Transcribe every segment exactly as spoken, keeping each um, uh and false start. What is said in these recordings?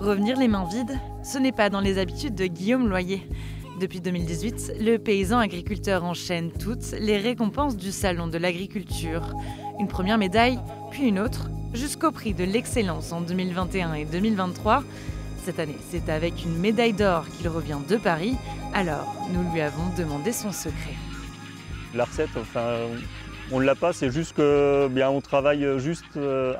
Revenir les mains vides, ce n'est pas dans les habitudes de Guillaume Loyer. Depuis deux mille dix-huit, le paysan agriculteur enchaîne toutes les récompenses du Salon de l'Agriculture. Une première médaille, puis une autre, jusqu'au prix de l'excellence en deux mille vingt et un et deux mille vingt-trois. Cette année, c'est avec une médaille d'or qu'il revient de Paris. Alors, nous lui avons demandé son secret. La recette, enfin, on ne l'a pas, c'est juste que bien, on travaille juste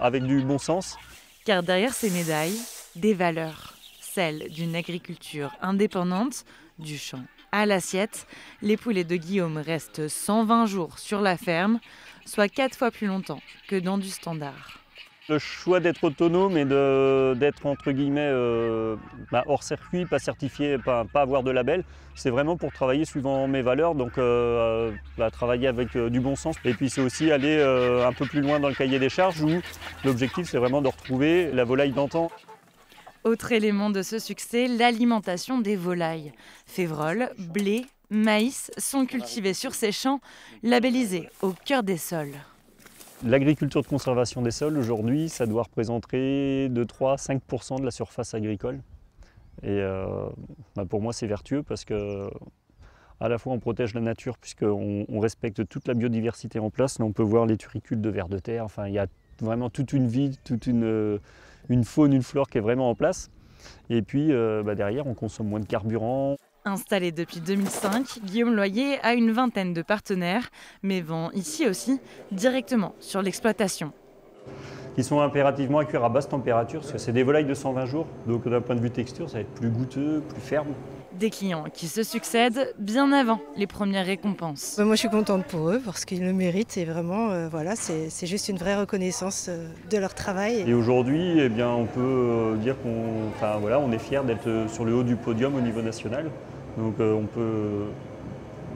avec du bon sens. Car derrière ces médailles, des valeurs. Celle d'une agriculture indépendante, du champ à l'assiette. Les poulets de Guillaume restent cent vingt jours sur la ferme, soit quatre fois plus longtemps que dans du standard. Le choix d'être autonome et d'être entre guillemets euh, bah, hors circuit, pas certifié, pas, pas avoir de label, c'est vraiment pour travailler suivant mes valeurs, donc euh, bah, travailler avec euh, du bon sens. Et puis c'est aussi aller euh, un peu plus loin dans le cahier des charges où l'objectif c'est vraiment de retrouver la volaille d'antan. Autre élément de ce succès, l'alimentation des volailles. Févrole, blé, maïs sont cultivés sur ces champs, labellisés au cœur des sols. L'agriculture de conservation des sols, aujourd'hui, ça doit représenter deux, trois, cinq pour cent de la surface agricole. Et euh, bah pour moi, c'est vertueux parce que à la fois on protège la nature puisqu'on on respecte toute la biodiversité en place. Là, on peut voir les turicules de vers de terre, enfin, il y a vraiment toute une vie, toute une, une faune, une flore qui est vraiment en place. Et puis euh, bah derrière, on consomme moins de carburant. Installé depuis deux mille cinq, Guillaume Loyer a une vingtaine de partenaires, mais vend ici aussi directement sur l'exploitation. Ils sont impérativement à cuire à basse température, parce que c'est des volailles de cent vingt jours, donc d'un point de vue texture, ça va être plus goûteux, plus ferme. Des clients qui se succèdent bien avant les premières récompenses. Moi je suis contente pour eux parce qu'ils le méritent et vraiment euh, voilà, c'est juste une vraie reconnaissance euh, de leur travail. Et aujourd'hui eh bien, on peut dire qu'on enfin, voilà, on est fiers d'être sur le haut du podium au niveau national. Donc euh, on peut, euh,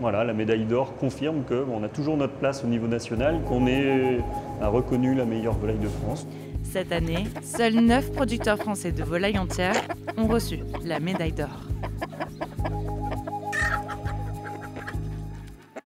voilà, la médaille d'or confirme qu'on a toujours notre place au niveau national, qu'on est euh, reconnu la meilleure volaille de France. Cette année, seuls neuf producteurs français de volailles entières ont reçu la médaille d'or.